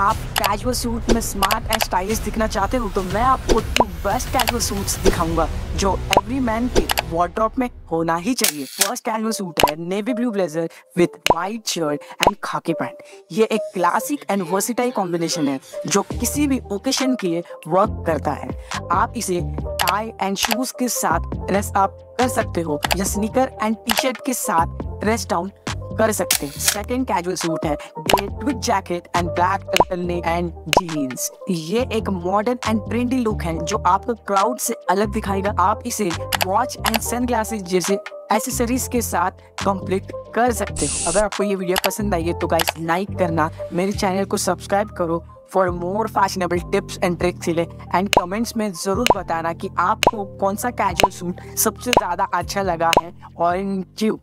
आप casual suit में smart and stylish दिखना चाहते हो तो मैं आपको 2 बेस्ट कैजुअल सूट्स दिखाऊंगा जो एवरी मैन के वार्डरोब में होना ही चाहिए। फर्स्ट कैजुअल सूट है navy blue blazer with white shirt and khaki pant. ये एक क्लासिक एंड वर्सेटाइल कॉम्बिनेशन है जो किसी भी ओकेशन के लिए वर्क करता है। आप इसे टाई एंड शूज के साथ ड्रेस अप कर सकते हो या स्नीकर एंड टी शर्ट के साथ ड्रेस डाउन कर सकते हैं। सेकेंड कैजुअल सूट है date with jacket and black turtleneck and jeans. ये एक मॉडर्न एंड ट्रेंडी लुक है जो आपको क्राउड से अलग दिखाएगा। आप इसे वॉच एंड सनग्लासेस जैसे एक्सेसरीज के साथ कंप्लीट कर सकते हो। अगर आपको ये वीडियो पसंद आई है तो गाइस लाइक करना, मेरे चैनल को सब्सक्राइब करो for more fashionable tips and tricks के लिए, एंड कमेंट्स में ज़रूर बताना कि आपको कौन सा कैजुअल सूट सबसे ज़्यादा अच्छा लगा है। और थैंक यू।